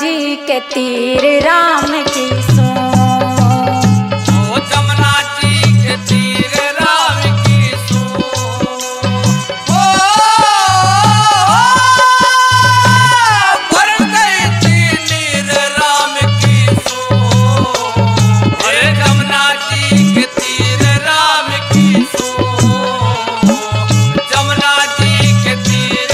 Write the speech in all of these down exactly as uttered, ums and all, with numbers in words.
जी के तीर राम की सों, जमुना जी के तीर राम की सों, भर गई तीर राम की सों, जमुना जी के तीर राम की सों, जमुना जी के तीर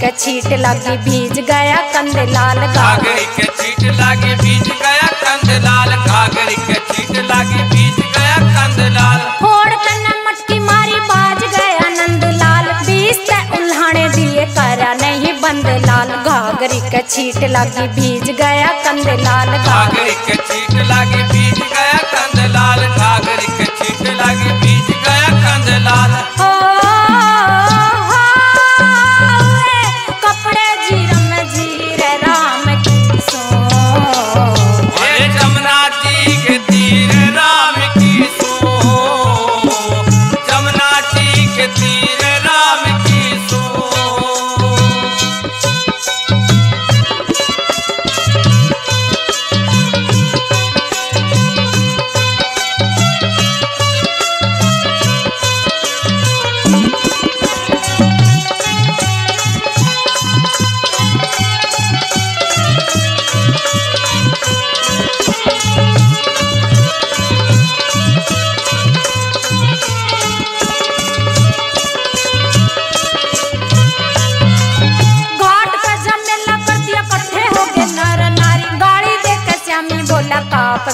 के छीट लागी बीज गया कंदलाल, घाघरी के छीट लागी बीज गया कंदलाल, घाघरी के छीट लागी बीज गया कंदलाल, फोड़ तना मटकी मारी बाज गया नंदलाल, बीज ते उल्हाने दिए करा नहीं बंदलाल, घाघरी के छीट लागी बीज गया कंदलाल, घाघरी के छीट लागी बीज गया कंदलाल, घाघरी के छीट लागी बीज गया कंदलाल।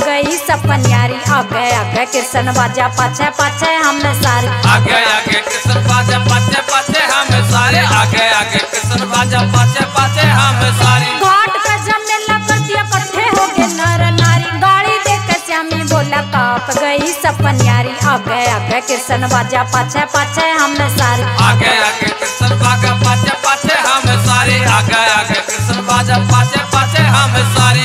गई सपन्यारी आगे आगे कृष्ण बाजा पाछे पाछे हम सारे, आगे आगे कृष्ण बाजा पाछे पाछे हम सारे, आगे आगे कृष्ण बाजा पाछे पाछे हम सारे, घाट का जमेला कर दिया इकट्ठे हो गए नर नारी, गाड़ी देख श्यामी बोला काप गई सपन्यारी आगे आगे कृष्ण बाजा पाछे पाछे हम सारे, आगे आगे कृष्ण बाजा पाछे पाछे हम सारे, आगे आगे कृष्ण बाजा पाछे पाछे हम सारे।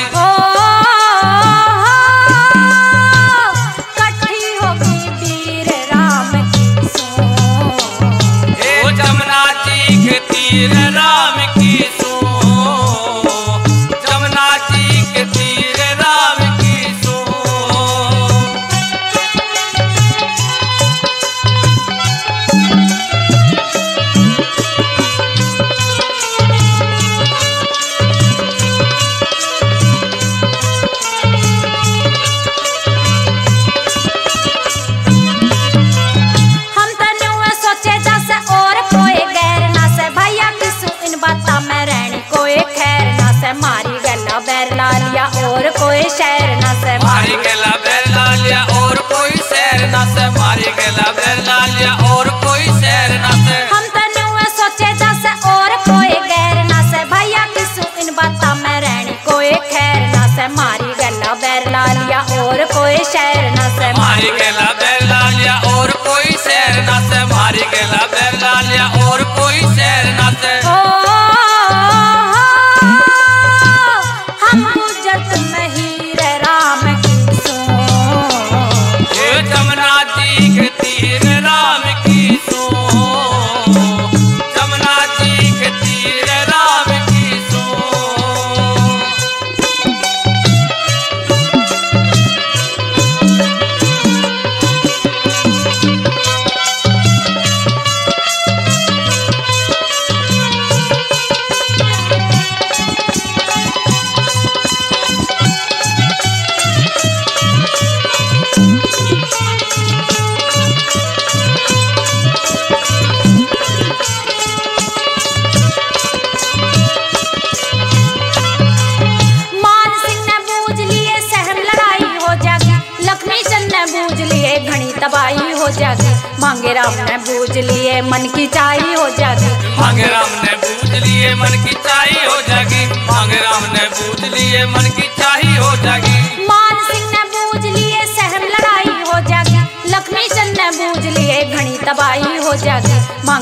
मांगे राम ने बूझ लिए मन की चाही हो जागी, मांगे राम ने बूझ लिए मन की चाही हो जागी, मांगे राम ने बूझ लिए मन की चाही हो जागी, मान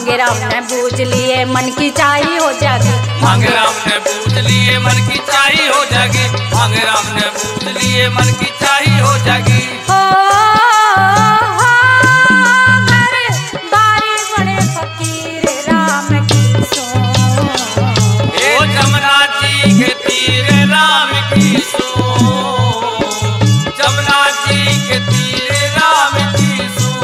मांगे राम ने बूझ लिए मन की चाही हो जागी, मांगे राम ने बूझ लिए मन की चाही हो जागी, मांगे राम ने बूझ लिए मन की चाही हो जागी। हो घर बारी बड़े फकीर राम की सों, हे जमुना जी के तीर राम की सों, जमुना जी के तीर राम की सों।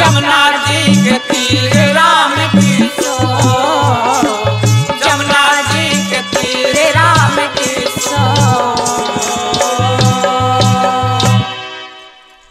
जमुना जी के तीर